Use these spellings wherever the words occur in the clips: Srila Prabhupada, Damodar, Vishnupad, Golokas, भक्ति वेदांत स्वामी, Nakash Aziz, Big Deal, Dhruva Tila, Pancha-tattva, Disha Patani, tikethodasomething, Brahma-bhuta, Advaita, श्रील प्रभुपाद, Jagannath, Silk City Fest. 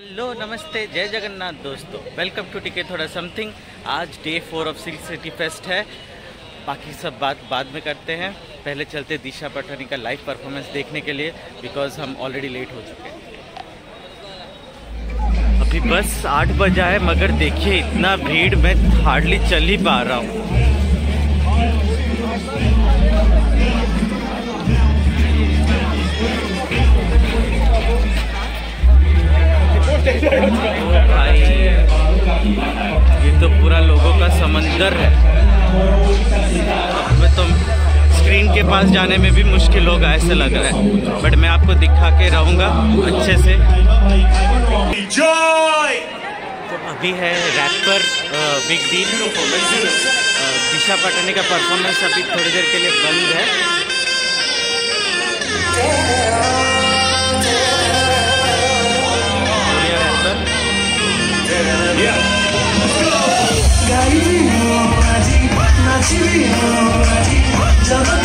Hello नमस्ते जय जगन्नाथ दोस्तों, वेलकम टू टिकेट थोड़ा समथिंग। आज day 4 of Silk City Fest है। बाकी सब बात बाद में करते हैं, पहले चलते दिशा पटानी का लाइव परफॉर्मेंस देखने के लिए, बिकॉज हम ऑलरेडी लेट हो चुके हैं। अभी बस 8 बजा है, मगर देखिए इतना भीड़, मैं हार्डली चल ही पा रहा हूँ। भाई ये तो पूरा लोगों का समंदर है। अब तो स्क्रीन के पास जाने में भी मुश्किल होगा ऐसे लग रहा है, बट मैं आपको दिखा के रहूँगा अच्छे से। तो अभी है rapper Big Deal performance. Disha Patani का परफॉर्मेंस अभी थोड़ी देर के लिए बंद है। जगन्नाथ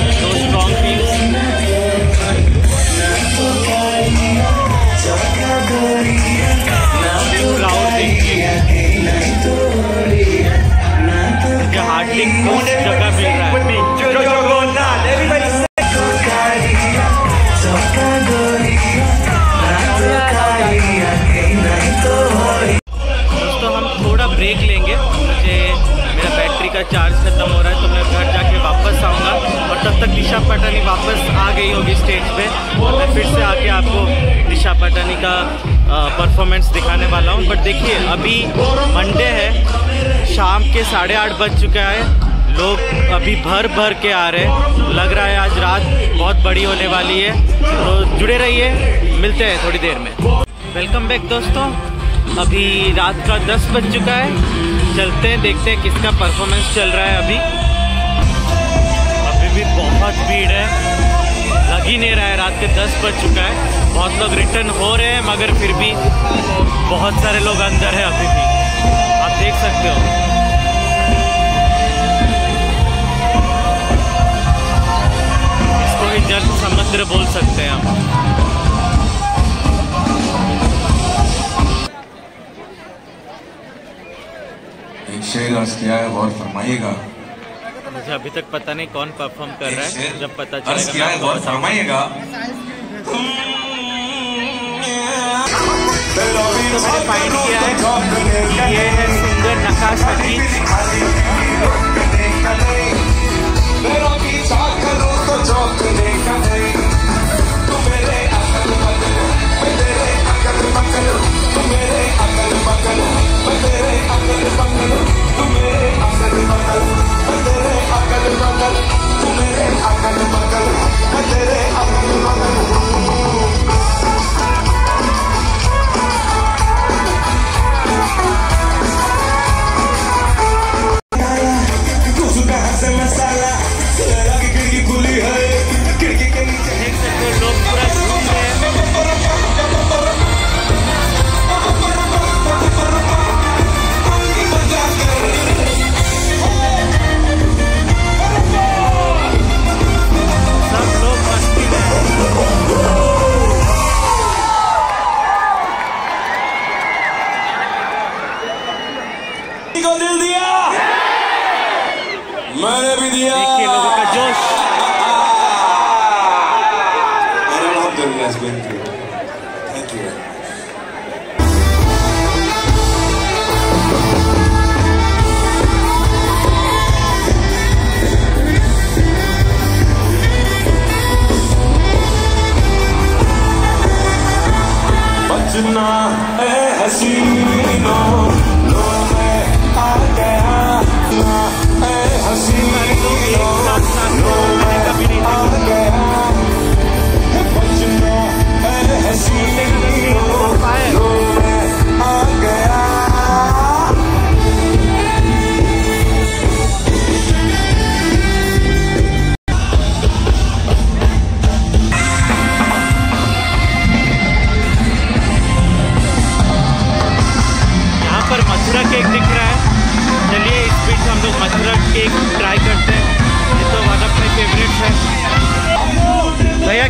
दो स्ट्रॉन्ग टीम। हार्डली कुछ जगह मिल रहा है। दोस्तों हम थोड़ा ब्रेक लेंगे, का चार्ज खत्म हो रहा है, तो मैं घर जाके वापस आऊँगा। और तब तक दिशा पटानी वापस आ गई होगी स्टेज पे, और मैं फिर से आके आपको दिशा पटानी का परफॉर्मेंस दिखाने वाला हूँ। बट देखिए अभी मंडे है, शाम के 8:30 बज चुका है। लोग अभी भर के आ रहे हैं, लग रहा है आज रात बहुत बड़ी होने वाली है। तो जुड़े रहिए, मिलते हैं थोड़ी देर में। वेलकम बैक दोस्तों, अभी रात का 10 बज चुका है। चलते हैं, देखते हैं किसका परफॉर्मेंस चल रहा है। अभी भी बहुत भीड़ है, लग ही नहीं रहा है। रात के 10 बज चुका है, बहुत लोग रिटर्न हो रहे हैं, मगर फिर भी बहुत सारे लोग अंदर हैं अभी भी, आप देख सकते हो। इसको एक जल समुद्र बोल सकते हैं हम। शेर क्या है गौर फरमाइएगा। मुझे अभी तक पता नहीं कौन परफॉर्म कर रहा है, जब पता चलेगा क्या है गौर फरमाइएगा। मैंने फाइंड किया है कि ये है सिंगर नकाश अजीज। को दिल दिया, मैंने भी दिया। देखिए लोगों का जोश। Thank you.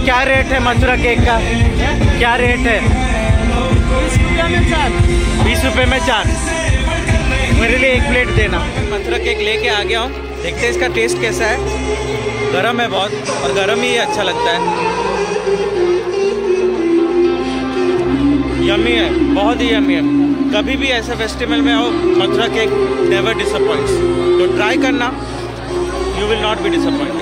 क्या रेट है मथुरा केक का? क्या रेट है? 20 रुपये में 4। मेरे लिए एक प्लेट देना। मथुरा केक लेके आ गया हूँ, देखते हैं इसका टेस्ट कैसा है। गरम है बहुत, और गरम ही अच्छा लगता है। यम्मी है, बहुत ही यम्मी है। कभी भी ऐसे फेस्टिवल में हो, मथुरा केक नेवर डिसअपॉइंट्स। तो ट्राई करना, you will not be disappointed.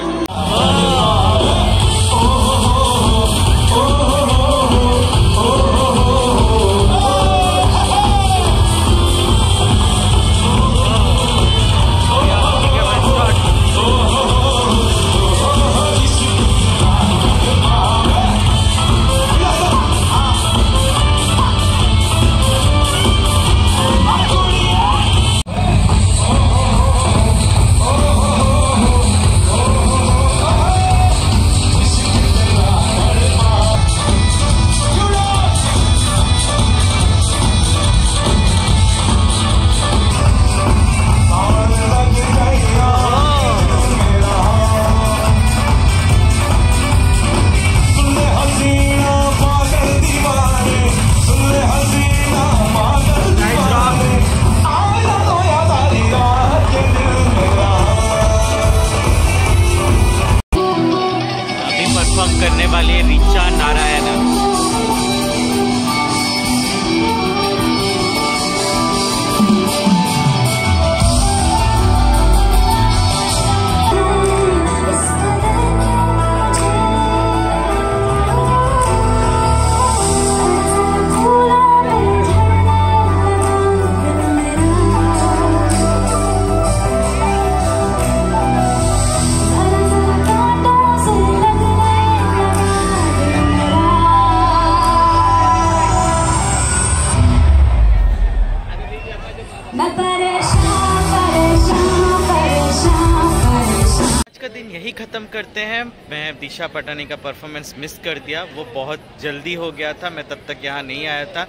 करते हैं। मैं दिशा पटानी का परफॉर्मेंस मिस कर दिया, वो बहुत जल्दी हो गया था, मैं तब तक यहाँ नहीं आया था।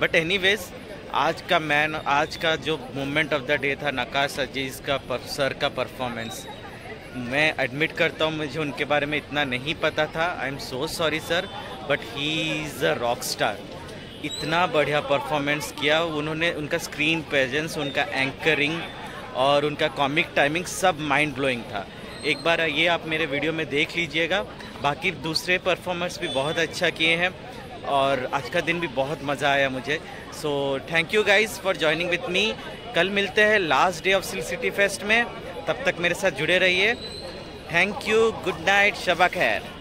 बट एनीवेज, आज का जो मोमेंट ऑफ द डे था नकाश अजीज का सर का परफॉर्मेंस, मैं एडमिट करता हूँ मुझे उनके बारे में इतना नहीं पता था। I am so sorry sir, but he is a rock star. इतना बढ़िया परफॉर्मेंस किया उन्होंने, उनका स्क्रीन प्रेजेंस, उनका एंकरिंग और उनका कॉमिक टाइमिंग सब माइंड ब्लोइंग था। एक बार ये आप मेरे वीडियो में देख लीजिएगा। बाकी दूसरे परफॉर्मर्स भी बहुत अच्छा किए हैं और आज का दिन भी बहुत मज़ा आया मुझे। So thank you guys for joining with me. कल मिलते हैं last day of Silk City Fest में, तब तक मेरे साथ जुड़े रहिए। थैंक यू, गुड नाइट, शबा खैर।